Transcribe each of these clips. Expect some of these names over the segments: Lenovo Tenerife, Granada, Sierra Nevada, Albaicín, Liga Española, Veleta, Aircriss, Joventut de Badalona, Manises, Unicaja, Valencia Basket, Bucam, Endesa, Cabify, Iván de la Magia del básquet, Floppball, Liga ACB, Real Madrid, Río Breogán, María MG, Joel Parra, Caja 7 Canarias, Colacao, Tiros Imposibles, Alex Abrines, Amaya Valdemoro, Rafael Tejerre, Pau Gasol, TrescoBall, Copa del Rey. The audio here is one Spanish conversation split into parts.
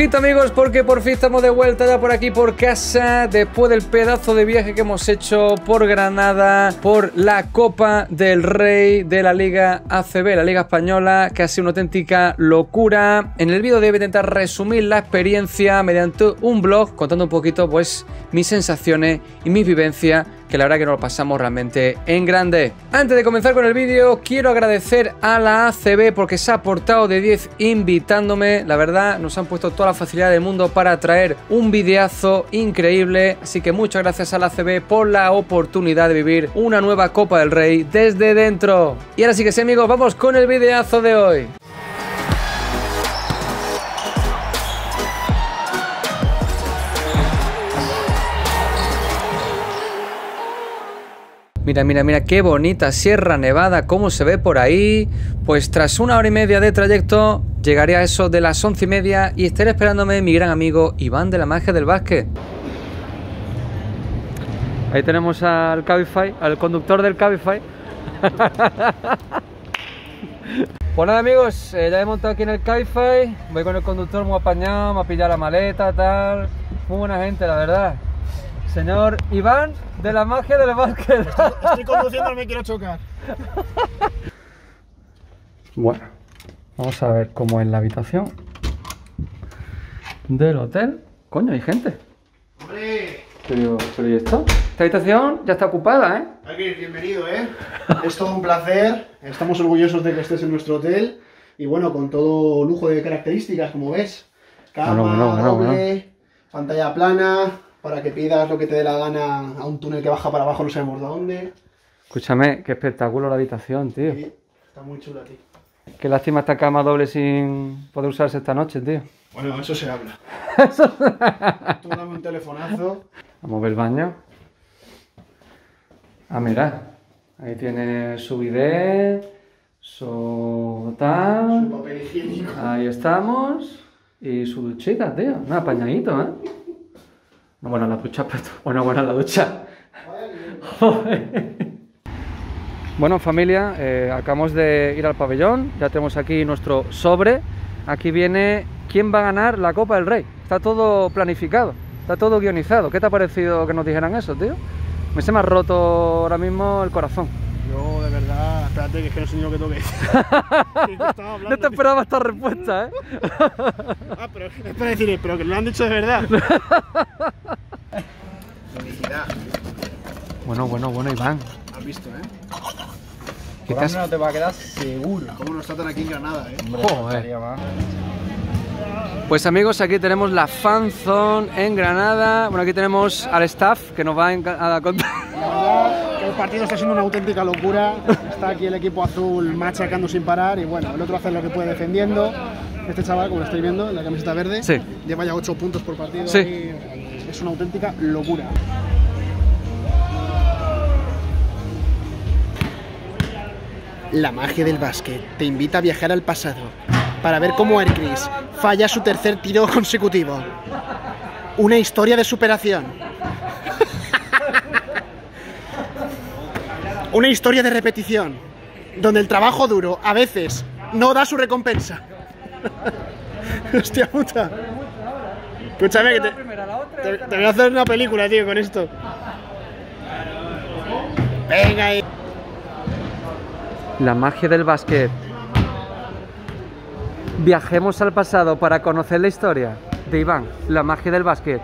Ojito amigos, porque por fin estamos de vuelta ya por aquí por casa, después del pedazo de viaje que hemos hecho por Granada, por la Copa del Rey de la Liga ACB, la Liga Española, que ha sido una auténtica locura. En el vídeo de hoy voy a intentar resumir la experiencia mediante un blog, contando un poquito pues mis sensaciones y mis vivencias, que la verdad que nos lo pasamos realmente en grande. Antes de comenzar con el vídeo, quiero agradecer a la ACB porque se ha portado de 10 invitándome. La verdad, nos han puesto toda la facilidad del mundo para traer un videazo increíble. Así que muchas gracias a la ACB por la oportunidad de vivir una nueva Copa del Rey desde dentro. Y ahora sí que sí, amigos, vamos con el videazo de hoy. Mira, mira, mira qué bonita Sierra Nevada, cómo se ve por ahí. Pues tras una hora y media de trayecto, llegaré a eso de las 11:30 y estaré esperándome mi gran amigo Iván de la Magia del Básquet. Ahí tenemos al Cabify, al conductor del Cabify. Pues nada amigos, ya he montado aquí en el Cabify, voy con el conductor muy apañado, me ha pillado la maleta, tal. Muy buena gente, la verdad. Señor Iván de la Magia del Básquet. Estoy conduciendo, no me quiero chocar. Bueno, vamos a ver cómo es la habitación del hotel. Coño, hay gente. ¡Hombre! Pero ¿y esto? Esta habitación ya está ocupada, ¿eh? Aircriss, bienvenido, ¿eh? Es todo un placer. Estamos orgullosos de que estés en nuestro hotel. Y bueno, con todo lujo de características, como ves. Cama, doble, pantalla plana, para que pidas lo que te dé la gana a un túnel que baja para abajo, no sabemos de dónde. Escúchame, qué espectáculo la habitación, tío. Sí, está muy chula, tío. Qué lástima esta cama doble sin poder usarse esta noche, tío. Bueno, eso se habla. Tú dame un telefonazo. Vamos a ver el baño. Ah, mira. Ahí tiene su bidet, su tal. Su papel higiénico. Ahí estamos. Y su duchita, tío. Un apañadito, ¿eh? No buena la ducha, pero bueno, buena la ducha. Bueno, familia, acabamos de ir al pabellón. Ya tenemos aquí nuestro sobre. Aquí viene quién va a ganar la Copa del Rey. Está todo planificado, está todo guionizado. ¿Qué te ha parecido que nos dijeran eso, tío? Se me ha roto ahora mismo el corazón. Yo, de verdad, espérate, que es que no sé ni lo que toque. No te esperaba esta respuesta, ¿eh? Ah, pero es para decir, pero que lo han dicho de verdad. Felicidad. Bueno, Iván. Has visto, ¿eh? ¿Qué te has... no te va a quedar seguro. Cómo nos tratan aquí en Granada, ¿eh? Joder. Pues amigos, aquí tenemos la fan zone en Granada. Bueno, aquí tenemos al staff que nos va a dar cuenta. El partido está siendo una auténtica locura. Está aquí el equipo azul machacando sin parar y bueno, el otro hace lo que puede defendiendo. Este chaval, como lo estáis viendo, en la camiseta verde, sí, lleva ya 8 puntos por partido. Sí. Y es una auténtica locura. La magia del básquet te invita a viajar al pasado para ver cómo Aircriss falla su tercer tiro consecutivo. Una historia de superación. Una historia de repetición, donde el trabajo duro, a veces, no da su recompensa. Hostia puta. Escúchame, que te voy a hacer una película, tío, con esto. Venga ahí. La magia del básquet. Viajemos al pasado para conocer la historia de Iván, la magia del básquet.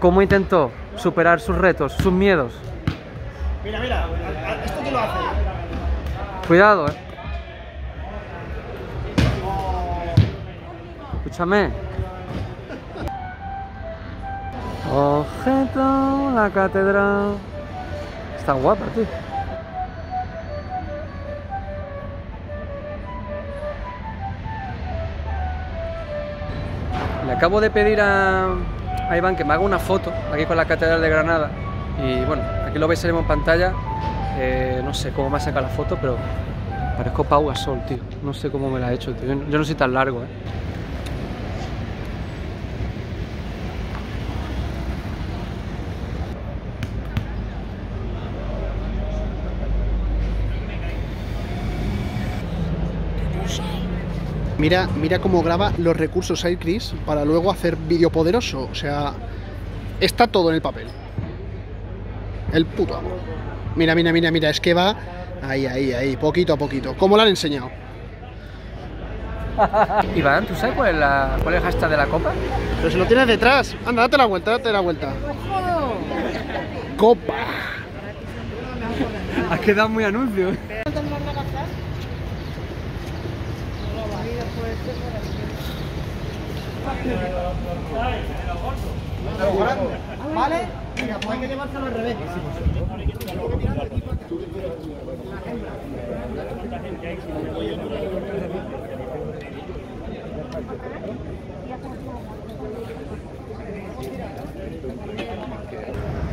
Cómo intentó superar sus retos, sus miedos. Mira, mira, esto te lo hace. Cuidado, eh. Escúchame. Objeto, la catedral. Está guapa, tío. Le acabo de pedir a Iván que me haga una foto aquí con la catedral de Granada. Y bueno, aquí lo veis en pantalla, no sé cómo me ha sacado la foto, pero parezco Pau Gasol, tío. No sé cómo me la ha hecho, tío. Yo no soy tan largo, eh. Mira cómo graba los recursos Aircriss para luego hacer vídeo poderoso. O sea, está todo en el papel. El puto amo. Mira, es que va ahí, poquito a poquito. ¿Cómo lo han enseñado? Iván, ¿tú sabes cuál es el hashtag de la copa? Pero si lo tienes detrás. Anda, date la vuelta. ¡Copa! Has quedado muy anuncio. ¿Vale? Pues hay que llevárselo al revés.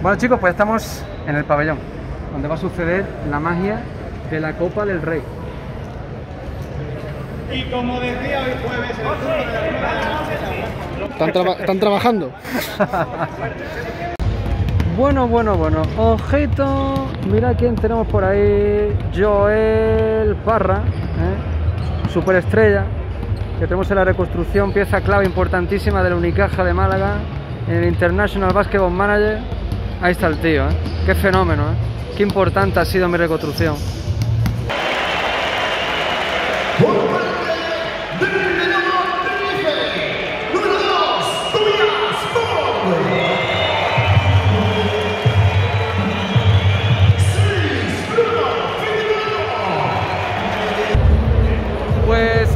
Bueno, chicos, pues estamos en el pabellón, donde va a suceder la magia de la Copa del Rey. Y como decía hoy jueves, ¿Están trabajando? Bueno, objeto. Mira quién tenemos por ahí. Joel Parra, superestrella, que tenemos en la reconstrucción, pieza clave importantísima de la Unicaja de Málaga, en el International Basketball Manager. Ahí está el tío, qué fenómeno, qué importante ha sido mi reconstrucción.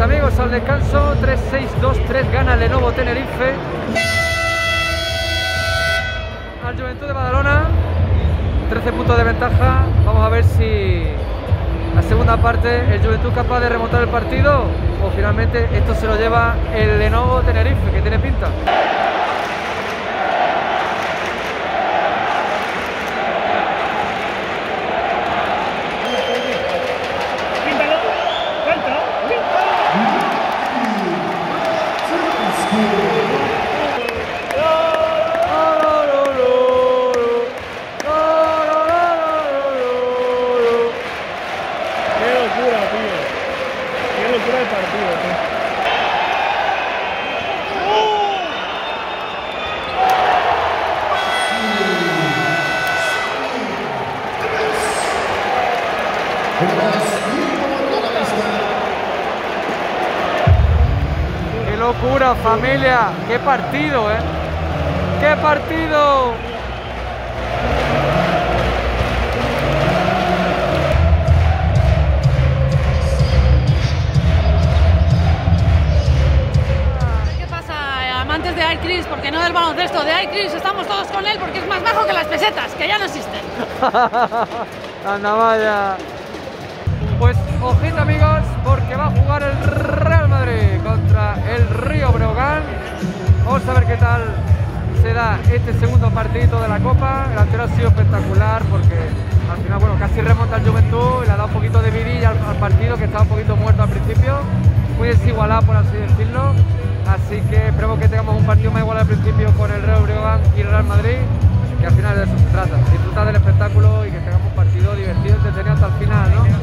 Amigos, al descanso, 3-6-2-3 gana Lenovo Tenerife al Joventut de Badalona, 13 puntos de ventaja. Vamos a ver si la segunda parte el Joventut capaz de remontar el partido o finalmente esto se lo lleva el Lenovo Tenerife, que tiene pinta. ¡Qué locura, familia! ¡Qué partido, eh! ¡Qué partido! ¿Qué pasa, amantes de Aircriss? Porque no del baloncesto, de Aircriss estamos todos con él porque es más bajo que las pesetas, que ya no existen. ¡Anda, vaya! Pues ojito, amigos, porque va a jugar el Real Madrid contra el Río Breogán. Vamos a ver qué tal se da este segundo partido de la Copa. El anterior ha sido espectacular porque al final, bueno, casi remonta el Joventut y le ha dado un poquito de vidilla al partido, que estaba un poquito muerto al principio. Muy desigualado, por así decirlo. Así que esperemos que tengamos un partido más igual al principio con el Río Breogán y el Real Madrid, que al final de eso se trata. Disfrutar del espectáculo y que tengamos un partido divertido y entretenido hasta el final, ¿no?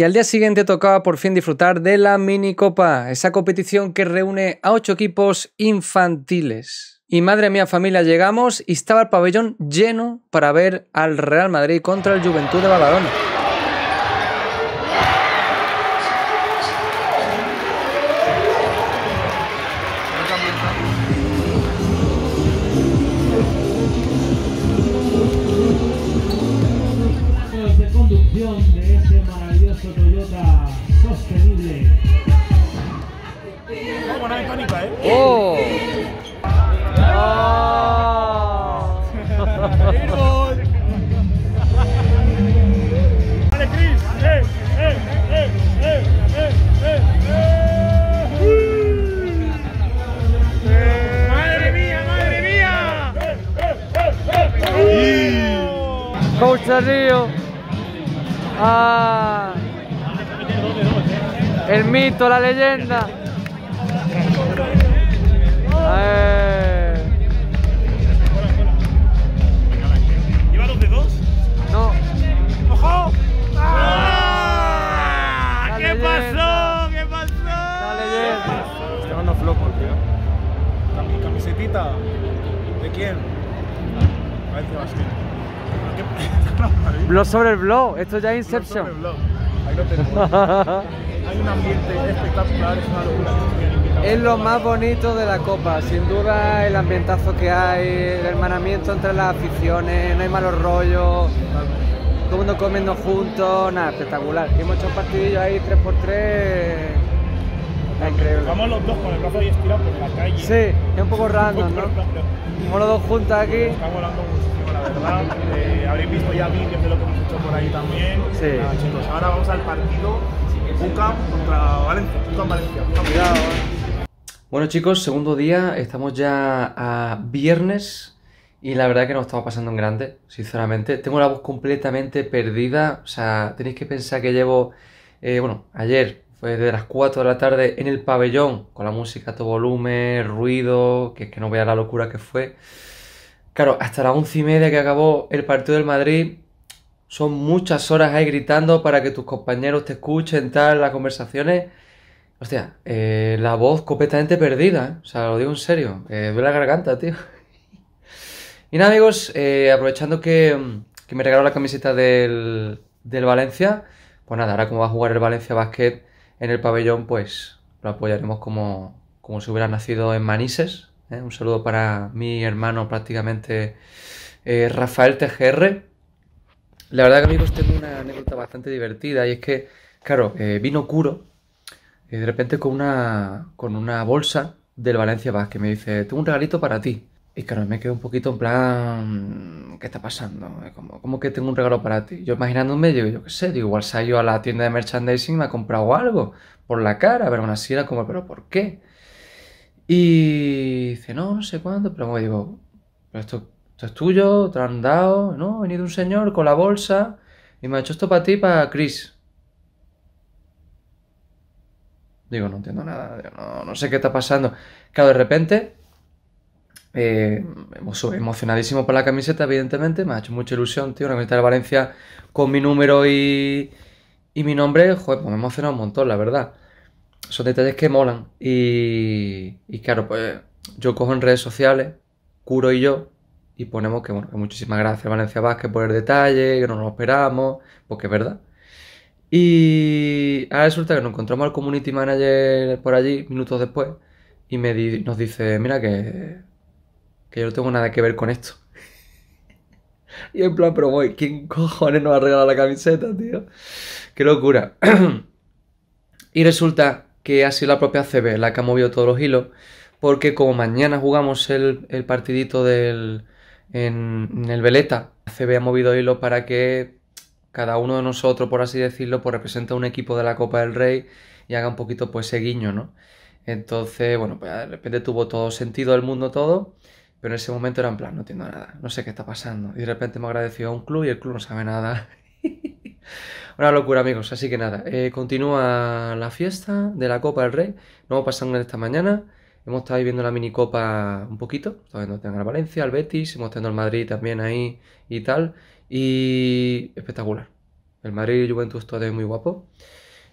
Y al día siguiente tocaba por fin disfrutar de la minicopa, esa competición que reúne a 8 equipos infantiles. Y madre mía familia, llegamos y estaba el pabellón lleno para ver al Real Madrid contra el Juventud de Badalona. Río, ah, el mito, la leyenda. ¿Lleva 2 de 2? No. ¡Ojo! ¡Ah! ¿Qué pasó? ¿Qué pasó? La leyenda. Estoy llamando Floppball, tío. ¿Camisetita? ¿De quién? Valencia Basket. Blog sobre el blog, esto ya es Inception. Ahí lo tenemos. Hay un ambiente espectacular, es una locura. Es lo más bonito de la copa, sin duda el ambientazo que hay, el hermanamiento entre las aficiones, no hay malos rollos, todo el mundo comiendo juntos, nada, espectacular. Y hemos hecho partidillos ahí 3x3. Increíble. Vamos los dos con el brazo ahí estirado por la calle. Sí, es un poco random, ¿no? Vamos los dos juntos aquí. Estamos volando muchísimo, la verdad. Habréis visto ya vídeos de lo que hemos hecho por ahí también. Sí. Nada, chicos, ahora vamos al partido Bucam contra Valencia. Cuidado, ¿eh? Bueno, chicos, segundo día. Estamos ya a viernes. Y la verdad que nos estamos pasando en grande, sinceramente. Tengo la voz completamente perdida. O sea, tenéis que pensar que llevo... bueno, ayer... fue desde las 4 de la tarde en el pabellón, con la música a todo volumen, ruido, que es que no vea la locura que fue. Claro, hasta las 11:30 que acabó el partido del Madrid, son muchas horas ahí gritando para que tus compañeros te escuchen, tal, las conversaciones. Hostia, la voz completamente perdida, o sea, lo digo en serio, duele la garganta, tío. Y nada, amigos, aprovechando que me regaló la camiseta del Valencia, pues nada, ahora como va a jugar el Valencia Basket en el pabellón, pues lo apoyaremos como si hubiera nacido en Manises, ¿eh? Un saludo para mi hermano prácticamente, Rafael Tejerre. La verdad que, amigos, tengo una anécdota bastante divertida, y es que, claro, vino Curo de repente con una bolsa del Valencia Basket. Me dice, tengo un regalito para ti. Y claro, me quedo un poquito en plan, ¿qué está pasando? ¿Cómo que tengo un regalo para ti? Yo imaginándome, digo, yo qué sé, digo, igual se ha ido a la tienda de merchandising y me ha comprado algo por la cara, pero aún así era como, ¿pero por qué? Y dice, no sé cuándo, pero me digo, pero esto es tuyo, te lo han dado, ¿no? Ha venido un señor con la bolsa y me ha hecho esto para ti, para Chris. Digo, no entiendo nada, digo, no sé qué está pasando. Claro, de repente... emocionadísimo por la camiseta, evidentemente, me ha hecho mucha ilusión, tío, una camiseta de Valencia con mi número y mi nombre, joder, pues me ha emocionado un montón, la verdad. Son detalles que molan. Y claro, pues yo cojo en redes sociales, Curo y yo, y ponemos que, bueno, que muchísimas gracias Valencia Basket por el detalle, que no nos esperamos, porque es verdad. Y ahora resulta que nos encontramos al community manager por allí, minutos después, y nos dice, mira que yo no tengo nada que ver con esto. Y en plan, pero voy, ¿quién cojones nos ha regalado la camiseta, tío? ¡Qué locura! Y resulta que ha sido la propia ACB la que ha movido todos los hilos, porque como mañana jugamos el partidito en el Veleta, ACB ha movido hilos para que cada uno de nosotros, por así decirlo, pues represente a un equipo de la Copa del Rey y haga un poquito pues ese guiño, ¿no? Entonces, bueno, pues de repente tuvo todo sentido del mundo todo. Pero en ese momento era en plan, no entiendo nada, no sé qué está pasando. Y de repente me agradeció a un club y el club no sabe nada. Una locura, amigos. Así que nada, continúa la fiesta de la Copa del Rey. Nos hemos pasado esta mañana. Hemos estado ahí viendo la minicopa un poquito. Estamos viendo también al Valencia, al Betis. Hemos tenido al Madrid también ahí y tal. Y espectacular. El Madrid y Juventus todavía es muy guapo.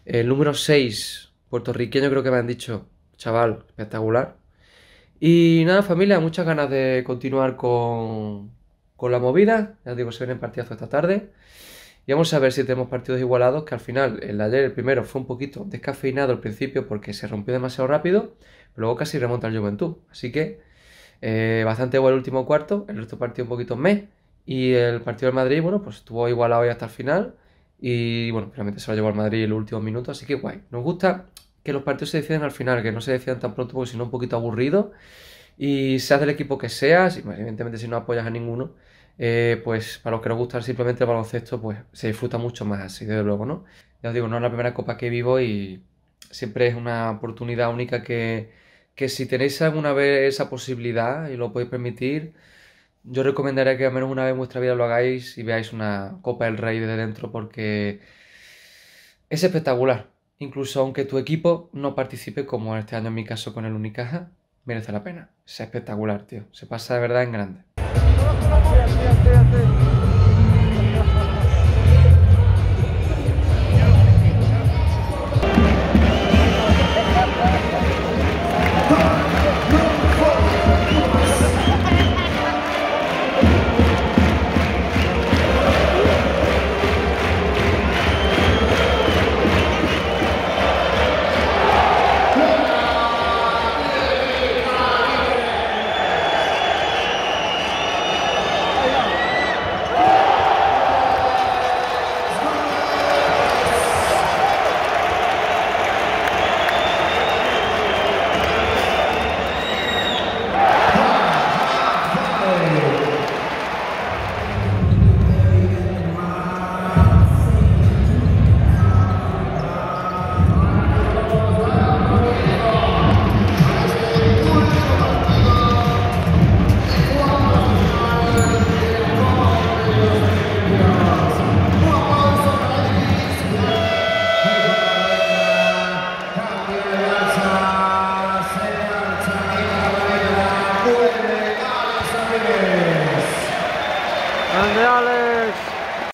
El número 6, puertorriqueño, creo que me han dicho. Chaval, espectacular. Y nada, familia, muchas ganas de continuar con la movida. Ya os digo, se vienen partidazos esta tarde. Y vamos a ver si tenemos partidos igualados, que al final, el ayer, el primero, fue un poquito descafeinado al principio porque se rompió demasiado rápido, pero luego casi remonta el Juventud. Así que, bastante igual el último cuarto, el resto partido un poquito más. Y el partido del Madrid, bueno, pues estuvo igualado hoy hasta el final. Y bueno, finalmente se lo llevó al Madrid en los últimos minutos, así que guay. Nos gusta que los partidos se decidan al final, que no se decidan tan pronto porque si no un poquito aburrido. Y seas del equipo que seas, evidentemente si no apoyas a ninguno, pues para los que nos gusta simplemente el baloncesto, pues se disfruta mucho más así, desde luego, ¿no? Ya os digo, no es la primera copa que vivo y siempre es una oportunidad única que si tenéis alguna vez esa posibilidad y lo podéis permitir, yo recomendaría que al menos una vez en vuestra vida lo hagáis y veáis una Copa del Rey desde dentro porque es espectacular. Incluso aunque tu equipo no participe, como este año en mi caso con el Unicaja, merece la pena. Es espectacular, tío. Se pasa de verdad en grande.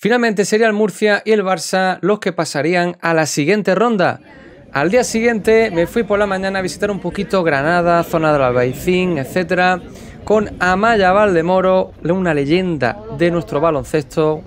Finalmente serían Murcia y el Barça los que pasarían a la siguiente ronda. Al día siguiente me fui por la mañana a visitar un poquito Granada, zona del Albaicín, etcétera, con Amaya Valdemoro, una leyenda de nuestro baloncesto,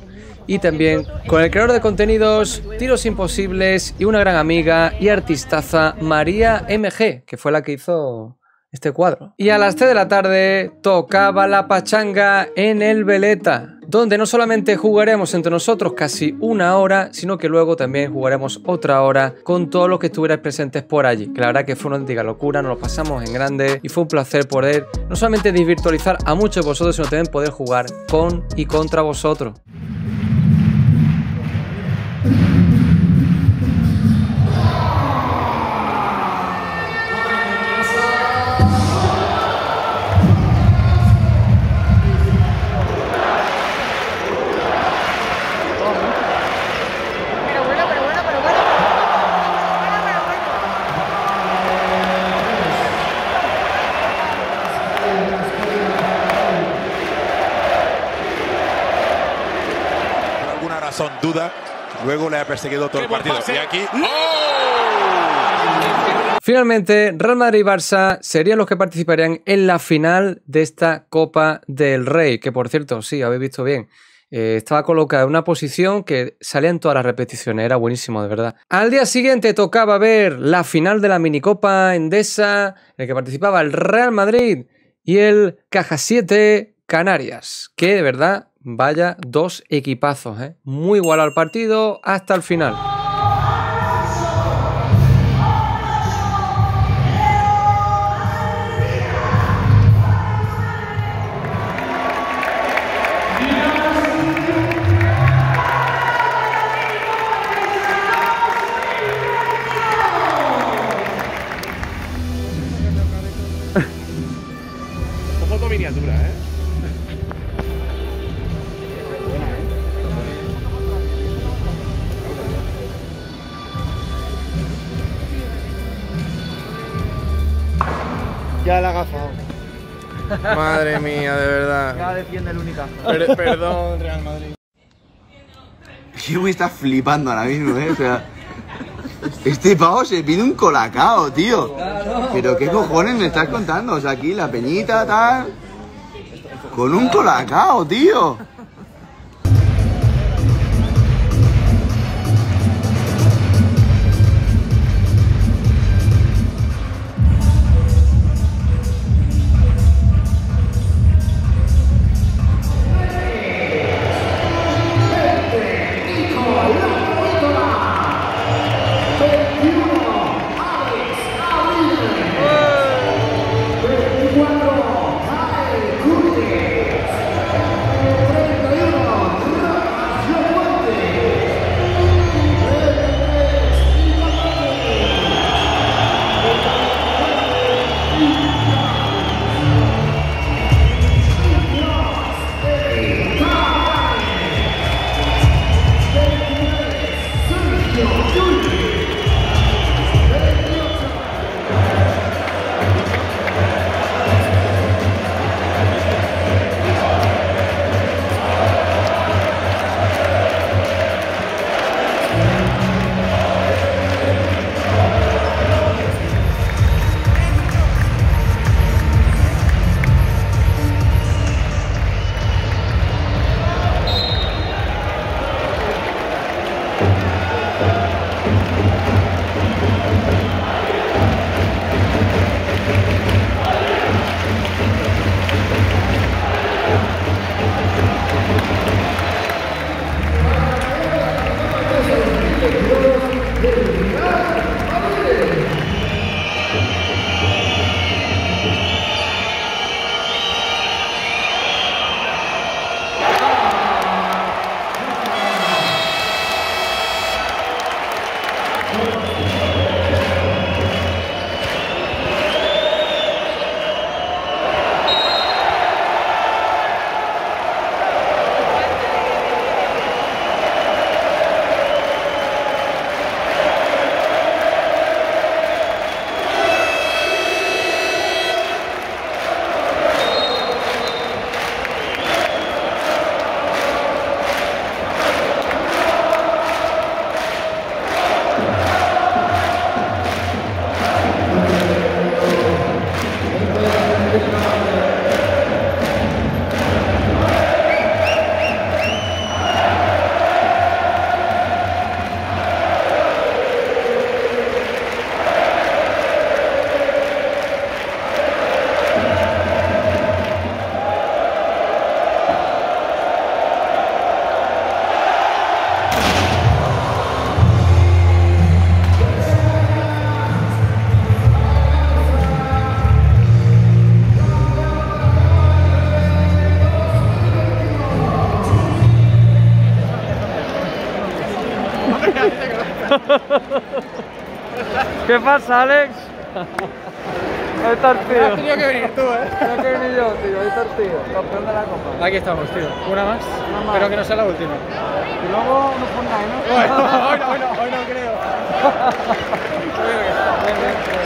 y también con el creador de contenidos Tiros Imposibles y una gran amiga y artistaza María MG, que fue la que hizo este cuadro. Y a las 3 de la tarde tocaba la pachanga en el Veleta, donde no solamente jugaremos entre nosotros casi una hora, sino que luego también jugaremos otra hora con todos los que estuvierais presentes por allí. Que la verdad que fue una auténtica locura, nos lo pasamos en grande y fue un placer poder no solamente desvirtualizar a muchos de vosotros, sino también poder jugar con y contra vosotros. Son duda, luego le ha perseguido todo el partido. Y aquí... ¡oh! Finalmente, Real Madrid y Barça serían los que participarían en la final de esta Copa del Rey, que por cierto, sí, habéis visto bien, estaba colocada en una posición que salía en todas las repeticiones, era buenísimo, de verdad. Al día siguiente tocaba ver la final de la minicopa Endesa, en la que participaba el Real Madrid y el Caja 7 Canarias, que de verdad... Vaya dos equipazos, ¿eh? Muy igualado al partido hasta el final. Un poco miniatura, ¿eh? Ya la ha agafado. Madre mía, de verdad. Ya defiende el Unicaja. Perdón, Real Madrid. Aquí güey está flipando ahora mismo, ¿eh? O sea, este pavo se pide un colacao, tío. Pero qué cojones me estás contando. O sea, aquí la peñita, tal. Con un colacao, tío. ¿Qué pasa, Alex? Ahí está el tío. Has tenido que venir tú, ¿eh? Tengo que venir yo, tío. Ahí está el tío. Campeón de la Copa. Aquí estamos, tío. Una más. Pero que no sea la última. Y luego nos pondrán, ¿no? Bueno, hoy no creo. Venga,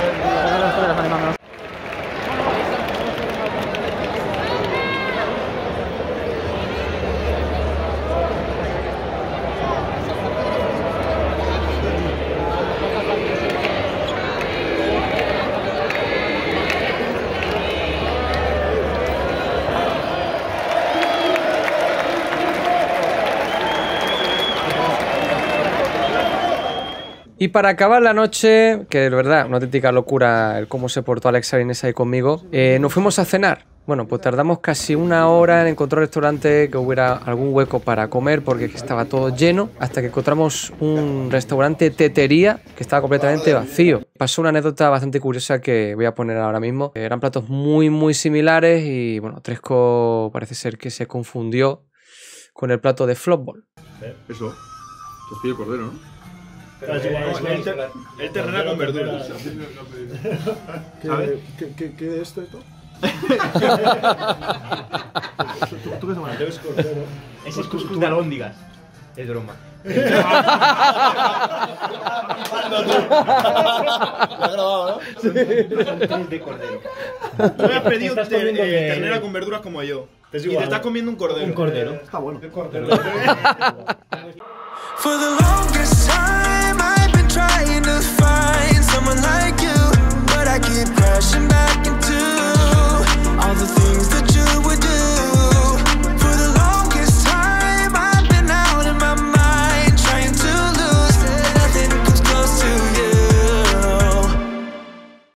y para acabar la noche, que de verdad, una auténtica locura el cómo se portó Alex Abrines ahí conmigo, nos fuimos a cenar. Bueno, pues tardamos casi una hora en encontrar un restaurante que hubiera algún hueco para comer porque estaba todo lleno, hasta que encontramos un restaurante tetería que estaba completamente vacío. Pasó una anécdota bastante curiosa que voy a poner ahora mismo. Eran platos muy similares y bueno, Tresco parece ser que se confundió con el plato de Floppball. Eso, costilla de cordero, ¿no? Pero es terreno con verduras. ¿Qué de esto? ¿Tú qué tomas? Ese es cuscús de albóndigas. Es broma. Lo has grabado, ¿no? Son tres de cordero. Tú me has pedido ternera con verduras como yo. Es igual, y te está comiendo un cordero. Un cordero. Está bueno. El cordero.